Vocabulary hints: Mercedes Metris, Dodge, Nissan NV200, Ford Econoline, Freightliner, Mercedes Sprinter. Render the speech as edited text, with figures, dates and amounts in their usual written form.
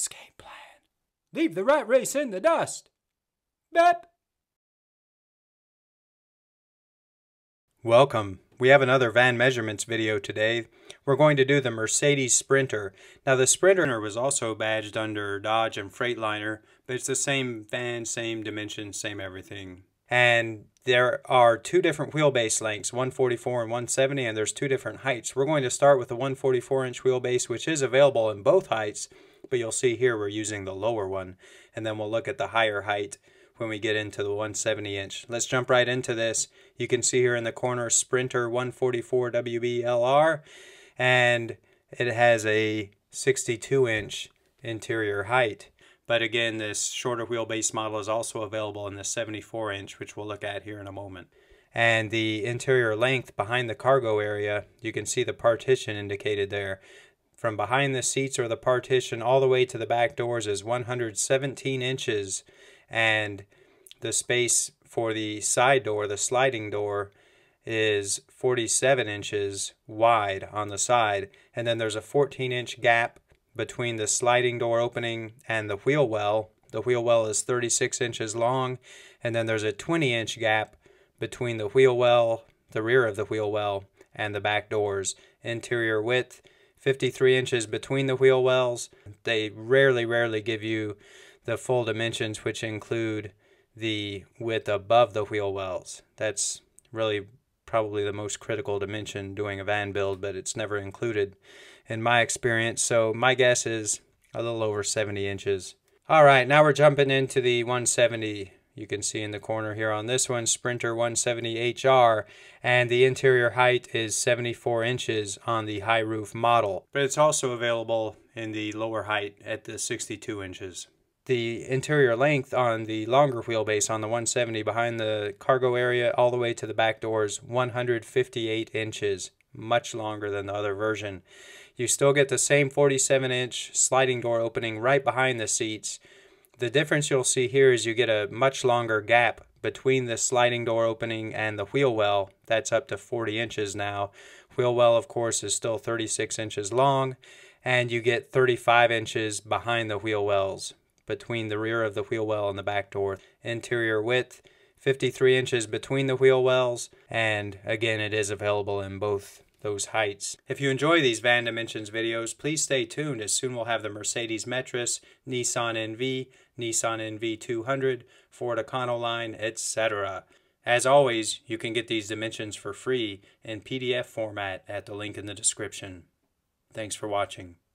escape plan. Leave the rat race in the dust. Bep. Welcome. We have another van measurements video today. We're going to do the Mercedes Sprinter. Now the Sprinter was also badged under Dodge and Freightliner, but it's the same van, same dimensions, same everything. And there are two different wheelbase lengths, 144 and 170, and there's two different heights. We're going to start with the 144-inch wheelbase, which is available in both heights, but you'll see here we're using the lower one. And then we'll look at the higher height when we get into the 170-inch. Let's jump right into this. You can see here in the corner, Sprinter 144 WBLR, and it has a 62-inch interior height. But again, this shorter wheelbase model is also available in the 74-inch, which we'll look at here in a moment. And the interior length behind the cargo area, you can see the partition indicated there. From behind the seats or the partition all the way to the back doors is 117 inches. And the space for the side door, the sliding door, is 47 inches wide on the side. And then there's a 14-inch gap between the sliding door opening and the wheel well. The wheel well is 36 inches long. And then there's a 20-inch gap between the wheel well, the rear of the wheel well, and the back doors. Interior width, 53 inches between the wheel wells. They rarely give you the full dimensions, which include the width above the wheel wells. That's really probably the most critical dimension doing a van build, but it's never included in my experience. So my guess is a little over 70 inches. All right, now we're jumping into the 170. You can see in the corner here on this one, Sprinter 170HR, and the interior height is 74 inches on the high roof model, but it's also available in the lower height at the 62 inches. The interior length on the longer wheelbase on the 170 behind the cargo area all the way to the back doors, 158 inches, much longer than the other version. You still get the same 47-inch sliding door opening right behind the seats. The difference you'll see here is you get a much longer gap between the sliding door opening and the wheel well. That's up to 40 inches now. Wheel well, of course, is still 36 inches long, and you get 35 inches behind the wheel wells, between the rear of the wheel well and the back door. Interior width, 53 inches between the wheel wells, and again, it is available in both those heights. If you enjoy these van dimensions videos, please stay tuned, as soon we'll have the Mercedes Metris, Nissan NV, Nissan NV200, Ford Econoline, etc. As always, you can get these dimensions for free in PDF format at the link in the description. Thanks for watching.